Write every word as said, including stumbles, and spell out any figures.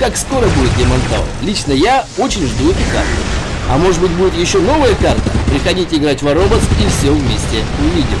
как скоро будет демонтаж. Лично я очень жду эту карту. А может быть, будет еще новая карта? Приходите играть в War Robots и все вместе увидим.